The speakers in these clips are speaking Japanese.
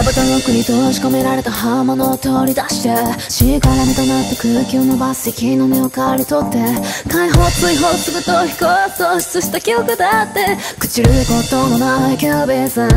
羽ばたく奥に閉じ込められたハーマの取り出して死から目となって空気を伸ばす息の目を刈り取って解放追放すぐと飛行喪失した記憶だって朽ちることのない Q-vism。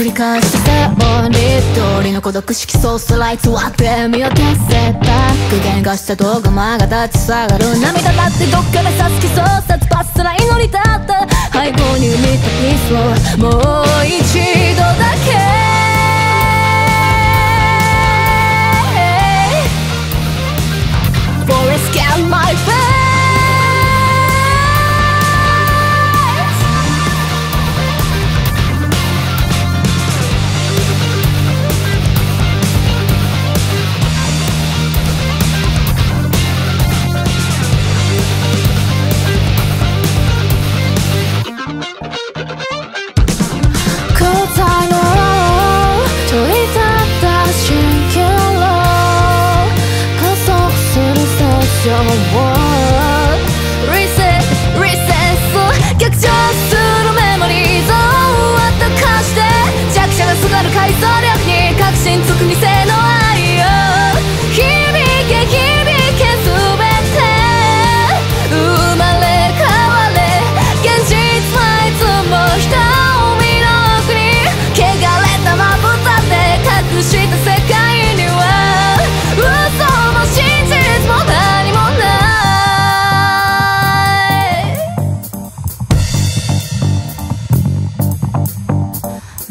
繰り返してボンリー通りの孤独色素スライツ割って見渡せた具現化した動画間が立ち下がる涙だってどっかで刺す気操作パスラ祈りだった背後に見たピースをもう一度だけ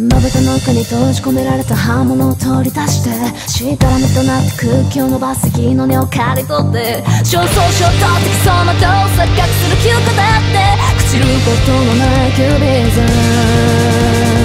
まぶたの奥に閉じ込められた刃物を取り出してしだらめとなって空気を伸ばす木の根を刈り取って焦燥症と的相馬と錯覚する記憶だって朽ちることのないQ-vism。